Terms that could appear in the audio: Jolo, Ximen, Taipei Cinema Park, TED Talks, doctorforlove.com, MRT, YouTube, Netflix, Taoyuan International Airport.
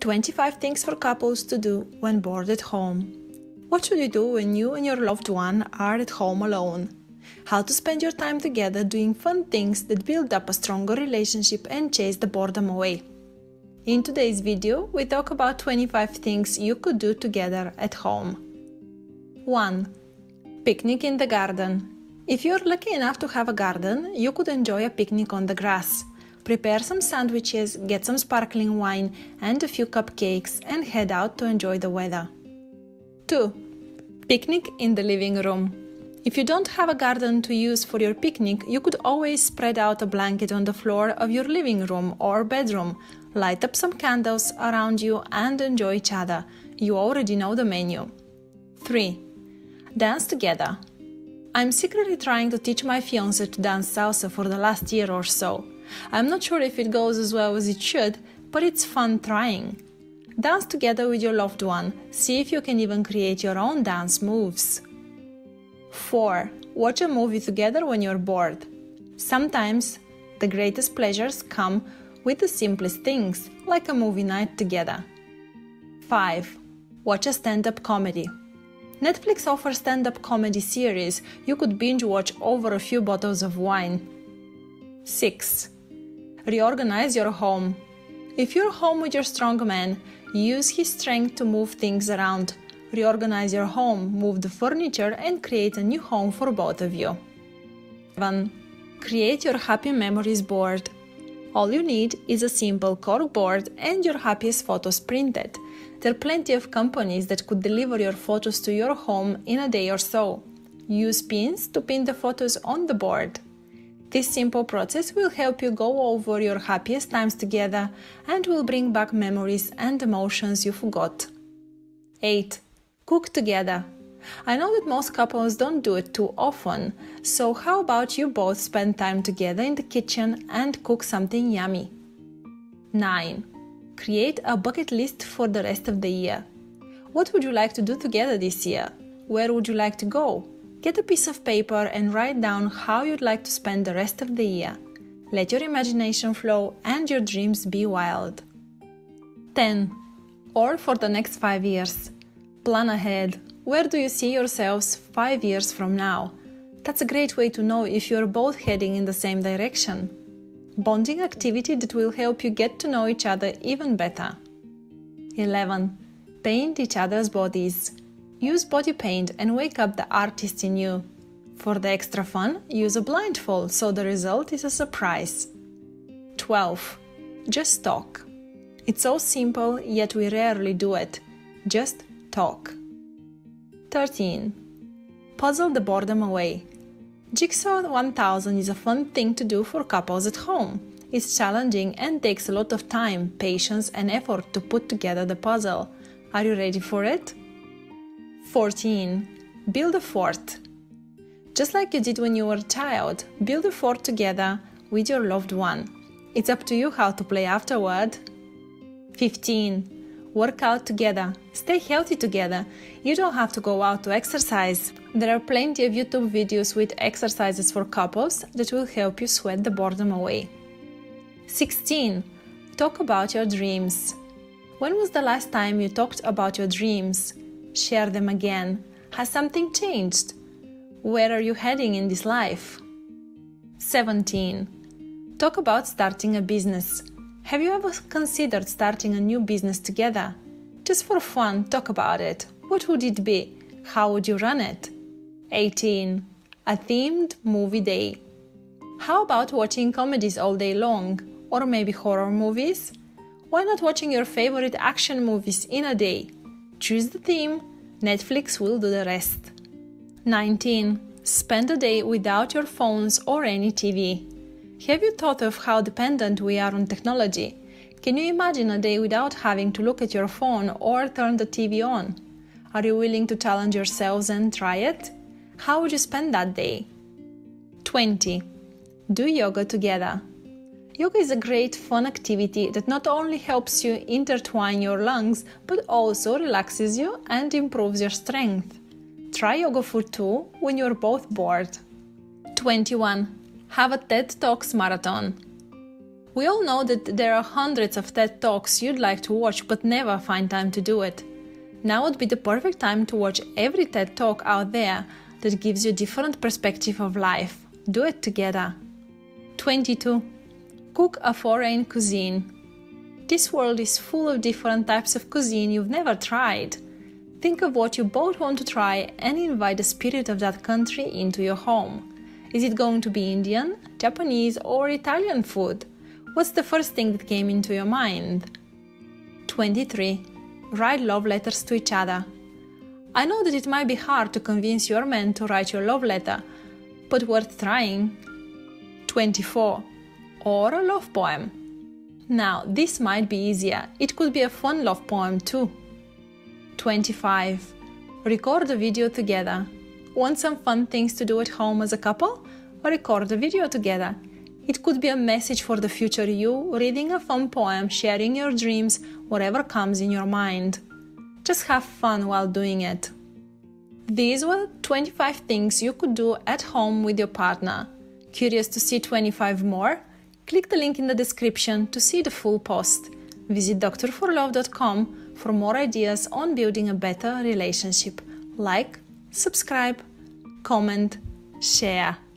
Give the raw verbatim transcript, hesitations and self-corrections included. twenty-five things for couples to do when bored at home. What should you do when you and your loved one are at home alone? How to spend your time together doing fun things that build up a stronger relationship and chase the boredom away. In today's video, we talk about twenty-five things you could do together at home. one Picnic in the garden. If you're lucky enough to have a garden, you could enjoy a picnic on the grass. Prepare some sandwiches, get some sparkling wine and a few cupcakes and head out to enjoy the weather. two Picnic in the living room. If you don't have a garden to use for your picnic, you could always spread out a blanket on the floor of your living room or bedroom, light up some candles around you and enjoy each other. You already know the menu. three Dance together. I'm secretly trying to teach my fiancé to dance salsa for the last year or so. I'm not sure if it goes as well as it should, but it's fun trying. Dance together with your loved one. See if you can even create your own dance moves. four Watch a movie together when you're bored. Sometimes the greatest pleasures come with the simplest things, like a movie night together. five Watch a stand-up comedy. Netflix offers stand-up comedy series you could binge watch over a few bottles of wine. six Reorganize your home. If you're home with your strong man, use his strength to move things around. Reorganize your home, move the furniture and create a new home for both of you. seven Create your happy memories board. All you need is a simple cork board and your happiest photos printed. There are plenty of companies that could deliver your photos to your home in a day or so. Use pins to pin the photos on the board. This simple process will help you go over your happiest times together and will bring back memories and emotions you forgot. eight Cook together. I know that most couples don't do it too often, so how about you both spend time together in the kitchen and cook something yummy? nine Create a bucket list for the rest of the year. What would you like to do together this year? Where would you like to go? Get a piece of paper and write down how you'd like to spend the rest of the year. Let your imagination flow and your dreams be wild. ten Or for the next five years. Plan ahead. Where do you see yourselves five years from now? That's a great way to know if you're both heading in the same direction. Bonding activity that will help you get to know each other even better. eleven Paint each other's bodies. Use body paint and wake up the artist in you. For the extra fun, use a blindfold so the result is a surprise. twelve Just talk. It's so simple, yet we rarely do it. Just talk. thirteen Puzzle the boredom away. Jigsaw one thousand is a fun thing to do for couples at home. It's challenging and takes a lot of time, patience and effort to put together the puzzle. Are you ready for it? fourteen Build a fort. Just like you did when you were a child, build a fort together with your loved one. It's up to you how to play afterward. fifteen Work out together. Stay healthy together. You don't have to go out to exercise. There are plenty of YouTube videos with exercises for couples that will help you sweat the boredom away. sixteen Talk about your dreams. When was the last time you talked about your dreams? Share them again. Has something changed? Where are you heading in this life? seventeen Talk about starting a business. Have you ever considered starting a new business together? Just for fun, talk about it. What would it be? How would you run it? eighteen A themed movie day. How about watching comedies all day long? Or maybe horror movies? Why not watching your favorite action movies in a day? Choose the theme, Netflix will do the rest. nineteen Spend a day without your phones or any T V. Have you thought of how dependent we are on technology? Can you imagine a day without having to look at your phone or turn the T V on? Are you willing to challenge yourselves and try it? How would you spend that day? twenty Do yoga together. Yoga is a great fun activity that not only helps you intertwine your lungs, but also relaxes you and improves your strength. Try yoga for two when you're both bored. twenty-one Have a TED Talks marathon. We all know that there are hundreds of TED Talks you'd like to watch but never find time to do it. Now would be the perfect time to watch every TED Talk out there that gives you a different perspective of life. Do it together. twenty-two. Cook a foreign cuisine. This world is full of different types of cuisine you've never tried. Think of what you both want to try and invite the spirit of that country into your home. Is it going to be Indian, Japanese or Italian food? What's the first thing that came into your mind? twenty-three. Write love letters to each other. I know that it might be hard to convince your man to write your love letter, but worth trying. twenty-four. Or a love poem. Now, this might be easier. It could be a fun love poem too. twenty-five. Record a video together. Want some fun things to do at home as a couple? Record a video together. It could be a message for the future you, reading a fun poem, sharing your dreams, whatever comes in your mind. Just have fun while doing it. These were twenty-five things you could do at home with your partner. Curious to see twenty-five more? Click the link in the description to see the full post. Visit doctor for love dot com for more ideas on building a better relationship. Like, subscribe, comment, share.